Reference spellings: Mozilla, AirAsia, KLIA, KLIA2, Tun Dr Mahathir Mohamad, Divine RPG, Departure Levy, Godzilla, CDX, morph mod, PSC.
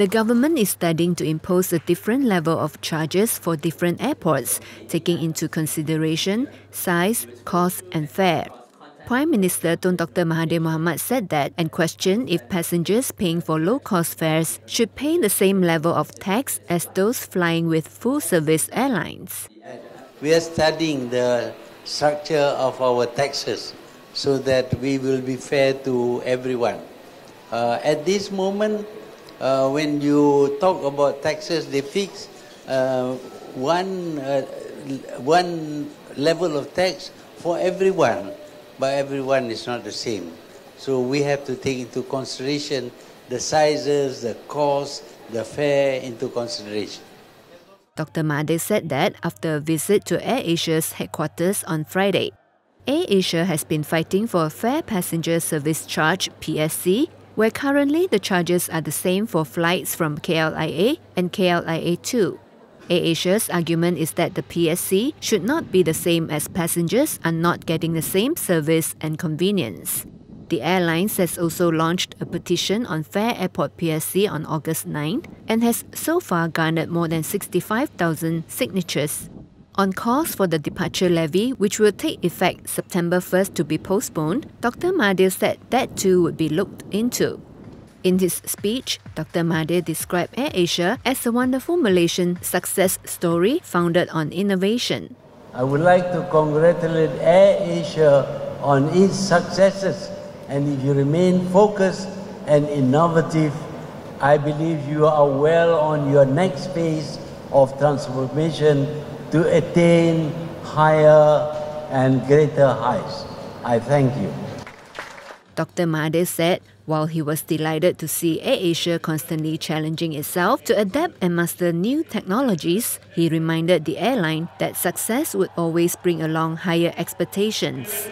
The government is studying to impose a different level of charges for different airports, taking into consideration size, cost and fare. Prime Minister Tun Dr Mahathir Mohamad said that and questioned if passengers paying for low-cost fares should pay the same level of tax as those flying with full-service airlines. We are studying the structure of our taxes so that we will be fair to everyone. At this moment, when you talk about taxes, they fix one level of tax for everyone. But everyone is not the same. So we have to take into consideration the sizes, the cost, the fare into consideration. Dr Mahathir said that after a visit to AirAsia's headquarters on Friday, AirAsia has been fighting for a fair passenger service charge (PSC), where currently the charges are the same for flights from KLIA and KLIA2. AirAsia's argument is that the PSC should not be the same as passengers are not getting the same service and convenience. The airline has also launched a petition on Fair Airport PSC on August 9 and has so far garnered more than 65,000 signatures. On calls for the departure levy, which will take effect September 1st to be postponed, Dr Mahathir said that too would be looked into. In his speech, Dr Mahathir described AirAsia as a wonderful Malaysian success story founded on innovation. I would like to congratulate AirAsia on its successes, and if you remain focused and innovative, I believe you are well on your next phase of transformation to attain higher and greater heights. I thank you. Dr Mahathir said, while he was delighted to see AirAsia constantly challenging itself to adapt and master new technologies, he reminded the airline that success would always bring along higher expectations.